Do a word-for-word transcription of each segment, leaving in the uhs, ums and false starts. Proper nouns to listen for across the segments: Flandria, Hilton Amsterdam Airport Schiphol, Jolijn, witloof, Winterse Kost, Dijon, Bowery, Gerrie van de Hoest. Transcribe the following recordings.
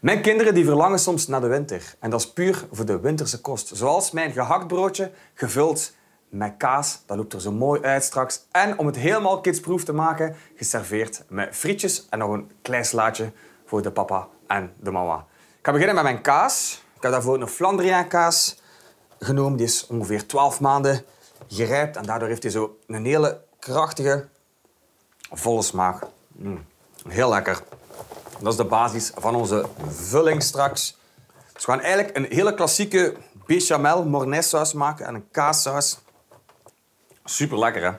Mijn kinderen die verlangen soms naar de winter. En dat is puur voor de winterse kost. Zoals mijn gehaktbroodje, gevuld met kaas. Dat loopt er zo mooi uit straks. En om het helemaal kidsproof te maken, geserveerd met frietjes en nog een klein slaatje voor de papa en de mama. Ik ga beginnen met mijn kaas. Ik heb daarvoor een Flandria kaas genomen. Die is ongeveer twaalf maanden gerijpt. En daardoor heeft hij zo een hele krachtige, volle smaak. Mm, heel lekker. Dat is de basis van onze vulling straks. Dus we gaan eigenlijk een hele klassieke bechamel mornaysaus maken en een kaassaus. Super lekker, hè?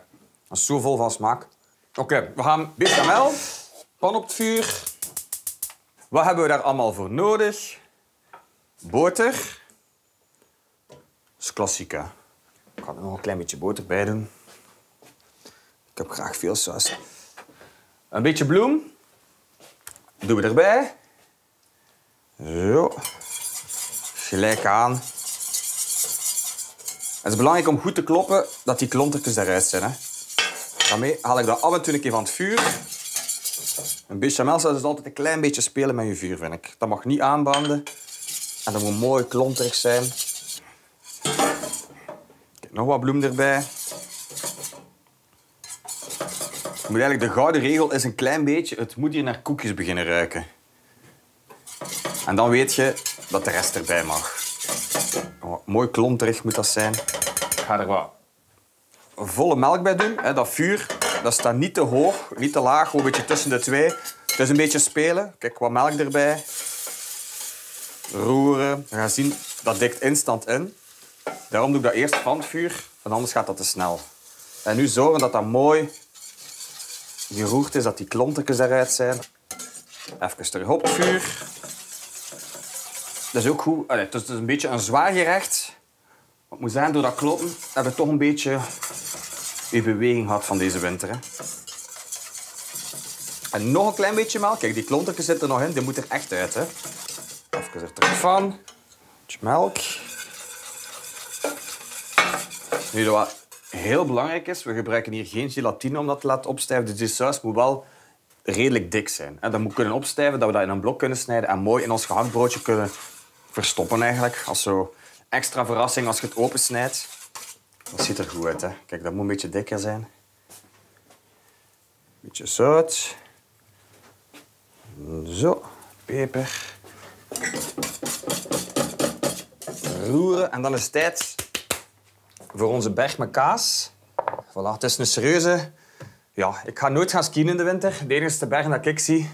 Dat is zo vol van smaak. Oké, okay, we gaan bechamel, pan op het vuur. Wat hebben we daar allemaal voor nodig? Boter. Dat is klassiek, hè? Ik ga er nog een klein beetje boter bij doen. Ik heb graag veel saus. Een beetje bloem. Doen we erbij. Zo. Gelijk aan. Het is belangrijk om goed te kloppen dat die klontertjes eruit zijn, hè. Daarmee haal ik dat af en toe een keer van het vuur. Een bechamelsaus is altijd een klein beetje spelen met je vuur, vind ik. Dat mag niet aanbranden. En dat moet mooi klonterig zijn. Kijk, nog wat bloem erbij. Maar eigenlijk de gouden regel is een klein beetje, het moet hier naar koekjes beginnen ruiken. En dan weet je dat de rest erbij mag. Oh, mooi klonterig moet dat zijn. Ik ga er wat volle melk bij doen. Dat vuur, dat staat niet te hoog, niet te laag, gewoon een beetje tussen de twee. Dus een beetje spelen. Kijk, wat melk erbij. Roeren. Je gaat zien, dat dikt instant in. Daarom doe ik dat eerst van het vuur, want anders gaat dat te snel. En nu zorgen dat dat mooi geroerd is, dat die klontertjes eruit zijn. Even terug op het vuur. Dat is ook goed. Allee, het is een beetje een zwaar gerecht. Wat moet zijn, door dat kloppen hebben we toch een beetje uw beweging gehad van deze winter, hè. En nog een klein beetje melk. Kijk, die klontertjes zitten er nog in. Die moet er echt uit, hè. Even er terug van. Een beetje melk. Nu dat wat heel belangrijk is, we gebruiken hier geen gelatine om dat te laten opstijven. Dus die saus moet wel redelijk dik zijn. En dat moet kunnen opstijven, dat we dat in een blok kunnen snijden en mooi in ons gehaktbroodje kunnen verstoppen eigenlijk. Als zo extra verrassing als je het opensnijdt. Dat ziet er goed uit, hè. Kijk, dat moet een beetje dikker zijn. Een beetje zout. Zo, peper. Roeren en dan is het tijd voor onze berg met kaas. Voilà, het is een serieuze... Ja, ik ga nooit gaan skiën in de winter. De enige bergen dat ik zie,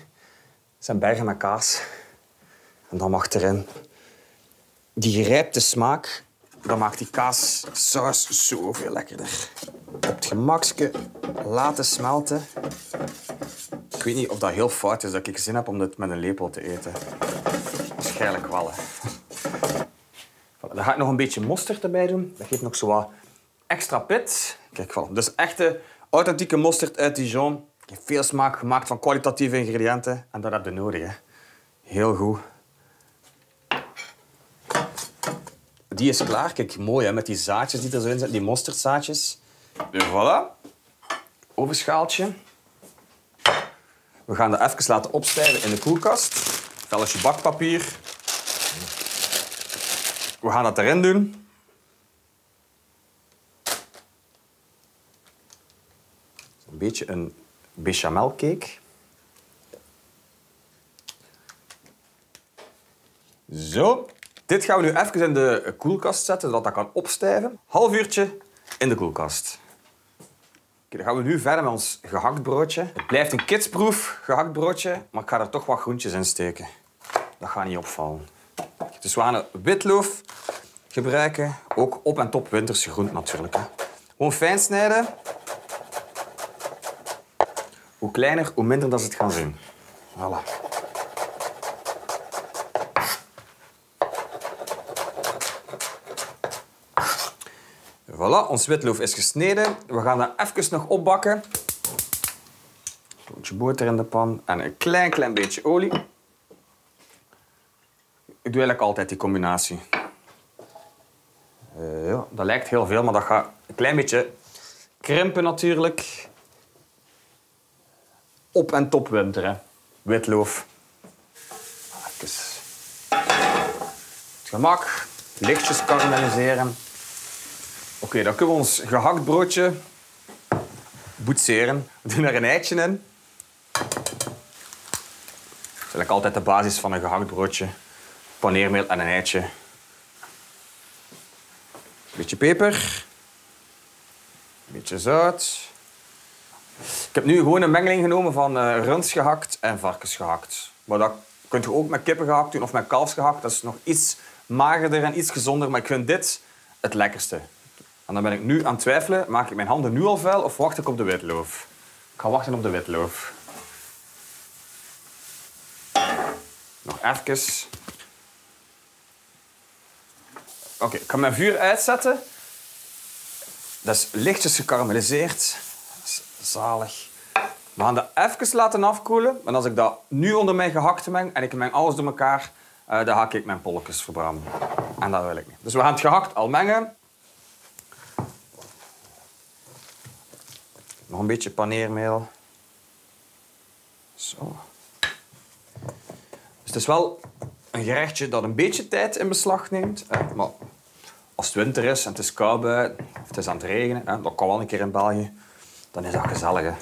zijn bergen met kaas. En dan mag erin die gerijpte smaak. Dat maakt die kaassaus zoveel lekkerder. Op het gemakske laten smelten. Ik weet niet of dat heel fout is dat ik zin heb om dit met een lepel te eten. Waarschijnlijk wel, hè. Dan ga ik nog een beetje mosterd erbij doen. Dat geeft nog zo wat extra pit. Kijk, voilà. Dus echte, authentieke mosterd uit Dijon. Veel smaak, gemaakt van kwalitatieve ingrediënten. En dat heb je nodig, hè. Heel goed. Die is klaar. Kijk, mooi, hè, met die zaadjes die er zo in zitten. Die mosterdzaadjes. Dus voilà. Ovenschaaltje. We gaan dat even laten opstijven in de koelkast. Velletje bakpapier. We gaan dat erin doen. Een beetje een bechamelcake. Zo. Dit gaan we nu even in de koelkast zetten, zodat dat kan opstijven. Half uurtje in de koelkast. Oké, dan gaan we nu verder met ons gehaktbroodje. Het blijft een kidsproof gehaktbroodje, maar ik ga er toch wat groentjes in steken. Dat gaat niet opvallen. Dus we gaan een witloof gebruiken. Ook op en top winterse groenten natuurlijk, hè. Gewoon fijn snijden. Hoe kleiner, hoe minder dat ze het gaan zien. Voilà. Voilà, ons witloof is gesneden. We gaan dat even nog opbakken. Een klontje boter in de pan en een klein, klein beetje olie. Ik doe eigenlijk altijd die combinatie. Uh, ja, dat lijkt heel veel, maar dat gaat een klein beetje krimpen natuurlijk. Op en top winter, hè. Witloof. Even Gemak, lichtjes karamelliseren. Oké, okay, dan kunnen we ons gehaktbroodje boetseren. We doen er een eitje in. Dat is altijd de basis van een gehaktbroodje. Paneermeel en een eitje. Een beetje peper. Een beetje zout. Ik heb nu gewoon een mengeling genomen van uh, rundgehakt en varkensgehakt. Maar dat kunt je ook met kippengehakt doen of met kalfsgehakt. Dat is nog iets magerder en iets gezonder. Maar ik vind dit het lekkerste. En dan ben ik nu aan het twijfelen. Maak ik mijn handen nu al vuil of wacht ik op de witloof? Ik ga wachten op de witloof. Nog even. Oké, okay, ik ga mijn vuur uitzetten. Dat is lichtjes gekarameliseerd. Dat is zalig. We gaan dat even laten afkoelen. En als ik dat nu onder mijn gehakt meng en ik meng alles door elkaar, dan ga ik mijn polletjes verbranden. En dat wil ik niet. Dus we gaan het gehakt al mengen. Nog een beetje paneermeel. Zo. Dus het is wel een gerechtje dat een beetje tijd in beslag neemt. Maar als het winter is en het is koud buiten, of het is aan het regenen, dat kan wel een keer in België, dan is dat gezellig. Hè?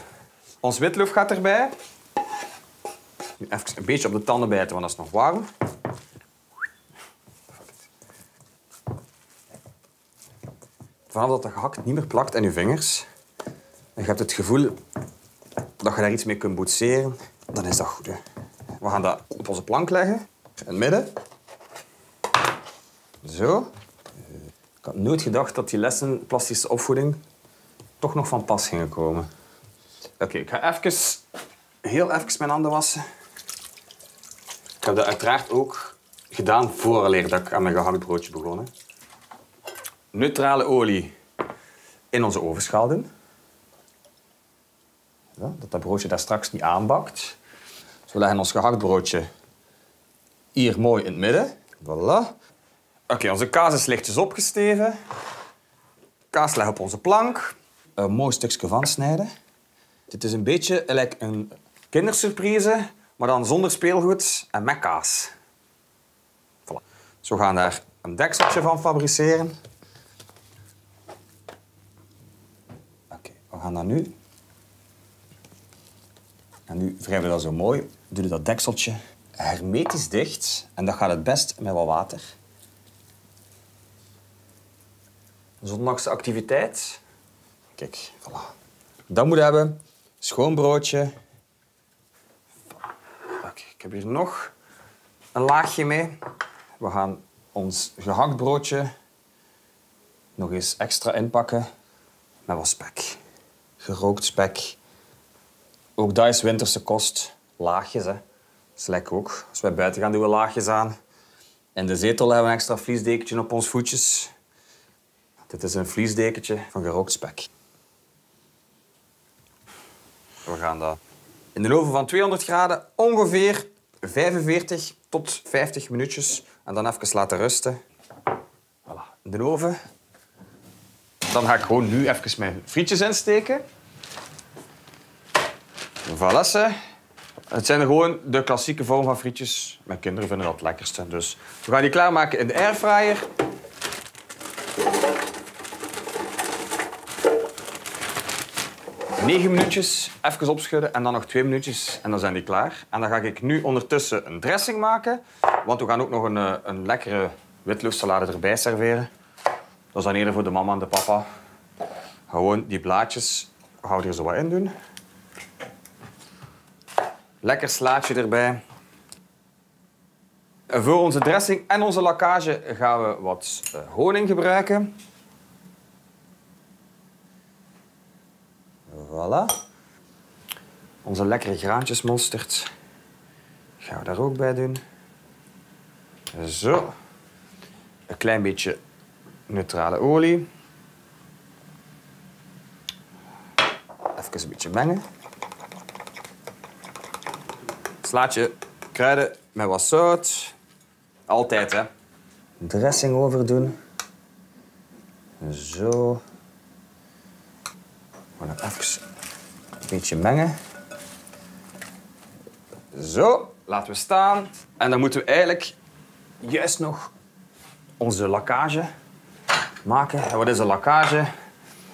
Ons witloof gaat erbij. Nu even een beetje op de tanden bijten, want dat is nog warm. Vanaf dat de gehakt niet meer plakt aan je vingers, en je hebt het gevoel dat je daar iets mee kunt boetseren, dan is dat goed. Hè? We gaan dat op onze plank leggen, in het midden. Zo. Ik had nooit gedacht dat die lessen plastische opvoeding toch nog van pas gingen komen. Oké, okay, ik ga even, heel even mijn handen wassen. Ik heb dat uiteraard ook gedaan vooraleer dat ik aan mijn gehaktbroodje begon. Hè. Neutrale olie in onze ovenschaal doen. Ja, dat dat broodje daar straks niet aanbakt. Dus we leggen ons gehaktbroodje hier mooi in het midden. Voilà. Oké, okay, onze kaas is lichtjes opgesteven. Kaas leggen op onze plank. Een mooi stukje van snijden. Dit is een beetje like een kindersurprise, maar dan zonder speelgoed en met kaas. Voilà. Dus we gaan daar een dekseltje van fabriceren. Oké, okay, we gaan dat nu. En nu wrijven we dat zo mooi. Doe dat dekseltje hermetisch dicht. En dat gaat het best met wat water. Zondagse activiteit. Kijk, voilà. Dat moet hebben. Schoon broodje. Oké, ik heb hier nog een laagje mee. We gaan ons gehaktbroodje nog eens extra inpakken met wat spek. Gerookt spek. Ook dat is winterse kost. Laagjes, hè. Slek ook. Als wij buiten gaan, doen we laagjes aan. In de zetel hebben we een extra vliesdekentje op ons voetjes. Dit is een vliesdekentje van gerookt spek. We gaan dat in de oven van tweehonderd graden ongeveer vijfenveertig tot vijftig minuutjes. En dan even laten rusten. Voilà, in de oven. Dan ga ik gewoon nu even mijn frietjes insteken. Voilà ze. Het zijn gewoon de klassieke vorm van frietjes. Mijn kinderen vinden dat het lekkerste. Dus we gaan die klaarmaken in de airfryer. negen minuutjes, even opschudden en dan nog twee minuutjes en dan zijn die klaar. En dan ga ik nu ondertussen een dressing maken, want we gaan ook nog een, een lekkere witloofsalade erbij serveren. Dat is dan eerder voor de mama en de papa. Gewoon die blaadjes, gaan we er zo wat in doen. Lekker slaatje erbij. En voor onze dressing en onze lakkage gaan we wat honing gebruiken. Voilà. Onze lekkere graantjesmosterd gaan we daar ook bij doen. Zo. Een klein beetje neutrale olie. Even een beetje mengen. Slaatje kruiden met wat zout. Altijd, hè. Dressing overdoen. Zo. Nog even een beetje mengen. Zo, laten we staan. En dan moeten we eigenlijk juist nog onze lakkage maken. En wat is een lakkage?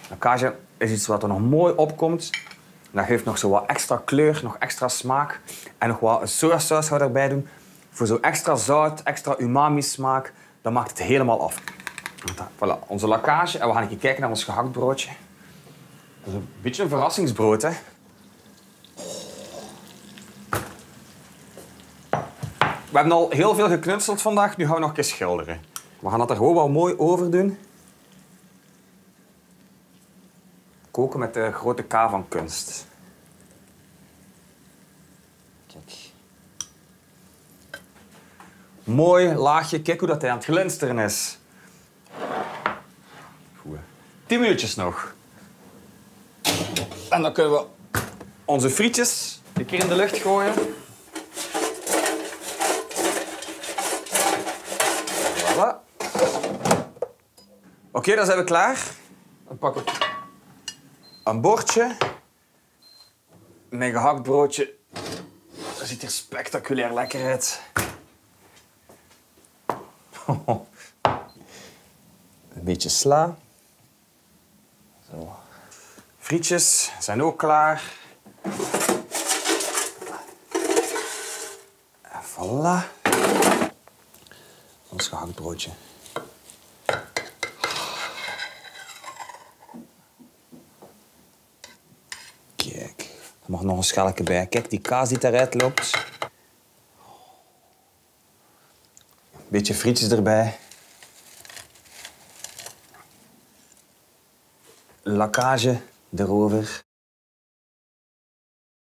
Lakkage is iets wat er nog mooi opkomt. Dat geeft nog zo wat extra kleur, nog extra smaak. En nog wat sojasaus gaan we erbij doen. Voor zo extra zout, extra umami smaak. Dat maakt het helemaal af. Voilà, onze lakkage. En we gaan even kijken naar ons gehaktbroodje. Dat is een beetje een verrassingsbrood, hè. We hebben al heel veel geknutseld vandaag, nu gaan we nog een keer schilderen. We gaan dat er gewoon wel mooi over doen. Koken met de grote K van kunst. Kijk. Mooi laagje, kijk hoe dat hij aan het glinsteren is. Goed. Tien minuutjes nog. En dan kunnen we onze frietjes een keer in de lucht gooien. Voilà. Oké, dan zijn we klaar. Dan pak ik een bordje. Mijn gehaktbroodje. Dat ziet er spectaculair lekker uit. Een beetje sla. Zo. Frietjes zijn ook klaar. En voilà. Ons gehaktbroodje. Kijk, er mag nog een schelletje bij. Kijk, die kaas die daaruit loopt. Een beetje frietjes erbij. Lakkage erover.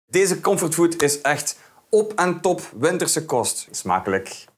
Deze comfortfood is echt op en top winterse kost. Smakelijk.